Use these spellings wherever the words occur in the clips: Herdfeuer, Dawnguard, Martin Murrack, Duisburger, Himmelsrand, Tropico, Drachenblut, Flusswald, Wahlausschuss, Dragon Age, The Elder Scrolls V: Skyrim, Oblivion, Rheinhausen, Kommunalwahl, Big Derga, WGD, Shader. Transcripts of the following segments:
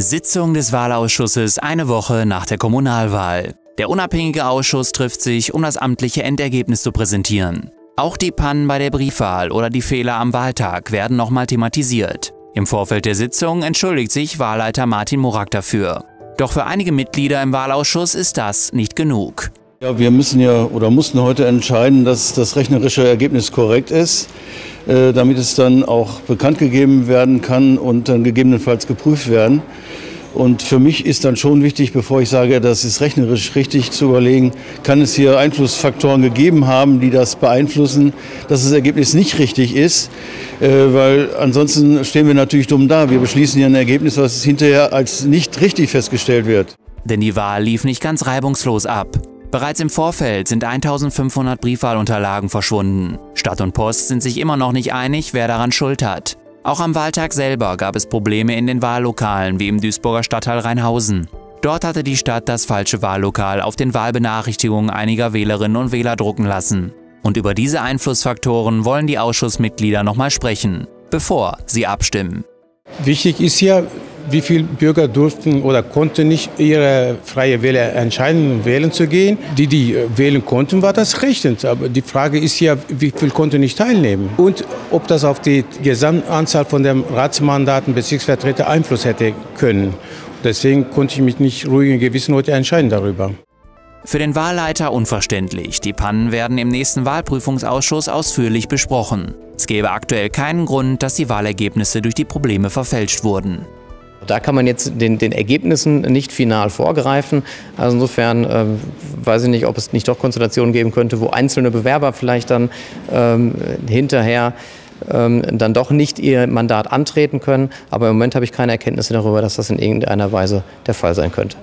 Sitzung des Wahlausschusses eine Woche nach der Kommunalwahl. Der unabhängige Ausschuss trifft sich, um das amtliche Endergebnis zu präsentieren. Auch die Pannen bei der Briefwahl oder die Fehler am Wahltag werden nochmal thematisiert. Im Vorfeld der Sitzung entschuldigt sich Wahlleiter Martin Murrack dafür. Doch für einige Mitglieder im Wahlausschuss ist das nicht genug. Ja, wir müssen ja oder mussten heute entscheiden, dass das rechnerische Ergebnis korrekt ist, damit es dann auch bekannt gegeben werden kann und dann gegebenenfalls geprüft werden. Und für mich ist dann schon wichtig, bevor ich sage, das ist rechnerisch richtig, zu überlegen, kann es hier Einflussfaktoren gegeben haben, die das beeinflussen, dass das Ergebnis nicht richtig ist, weil ansonsten stehen wir natürlich dumm da. Wir beschließen hier ein Ergebnis, was hinterher als nicht richtig festgestellt wird. Denn die Wahl lief nicht ganz reibungslos ab. Bereits im Vorfeld sind 1500 Briefwahlunterlagen verschwunden. Stadt und Post sind sich immer noch nicht einig, wer daran Schuld hat. Auch am Wahltag selber gab es Probleme in den Wahllokalen, wie im Duisburger Stadtteil Rheinhausen. Dort hatte die Stadt das falsche Wahllokal auf den Wahlbenachrichtigungen einiger Wählerinnen und Wähler drucken lassen. Und über diese Einflussfaktoren wollen die Ausschussmitglieder nochmal sprechen, bevor sie abstimmen. Wichtig ist hier, wie viele Bürger durften oder konnten nicht ihre freie Wähler entscheiden, um wählen zu gehen. Die wählen konnten, war das rechtens. Aber die Frage ist ja, wie viel konnten nicht teilnehmen? Und ob das auf die Gesamtanzahl von den Ratsmandaten Bezirksvertreter Einfluss hätte können. Deswegen konnte ich mich nicht ruhigen Gewissen heute entscheiden darüber. Für den Wahlleiter unverständlich. Die Pannen werden im nächsten Wahlprüfungsausschuss ausführlich besprochen. Es gäbe aktuell keinen Grund, dass die Wahlergebnisse durch die Probleme verfälscht wurden. Da kann man jetzt den Ergebnissen nicht final vorgreifen. Also insofern weiß ich nicht, ob es nicht doch Konstellationen geben könnte, wo einzelne Bewerber vielleicht dann hinterher dann doch nicht ihr Mandat antreten können. Aber im Moment habe ich keine Erkenntnisse darüber, dass das in irgendeiner Weise der Fall sein könnte.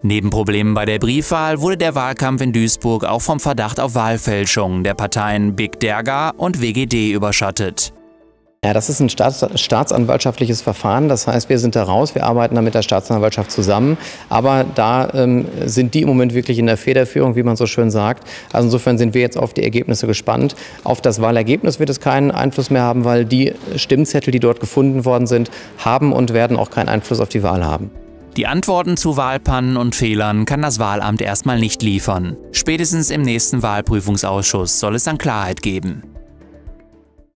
Neben Problemen bei der Briefwahl wurde der Wahlkampf in Duisburg auch vom Verdacht auf Wahlfälschung der Parteien Big Derga und WGD überschattet. Ja, das ist ein staatsanwaltschaftliches Verfahren. Das heißt, wir sind da raus, wir arbeiten da mit der Staatsanwaltschaft zusammen. Aber da sind die im Moment wirklich in der Federführung, wie man so schön sagt. Also insofern sind wir jetzt auf die Ergebnisse gespannt. Auf das Wahlergebnis wird es keinen Einfluss mehr haben, weil die Stimmzettel, die dort gefunden worden sind, haben und werden auch keinen Einfluss auf die Wahl haben. Die Antworten zu Wahlpannen und Fehlern kann das Wahlamt erstmal nicht liefern. Spätestens im nächsten Wahlprüfungsausschuss soll es dann Klarheit geben.